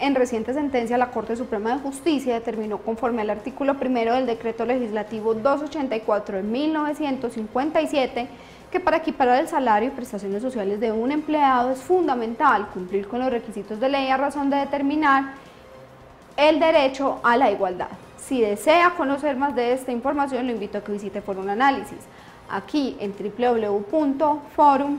En reciente sentencia, la Corte Suprema de Justicia determinó, conforme al artículo primero del Decreto Legislativo 284 de 1957, que para equiparar el salario y prestaciones sociales de un empleado es fundamental cumplir con los requisitos de ley a razón de determinar el derecho a la igualdad. Si desea conocer más de esta información, lo invito a que visite Forum Análisis, aquí en www.forum.com.co.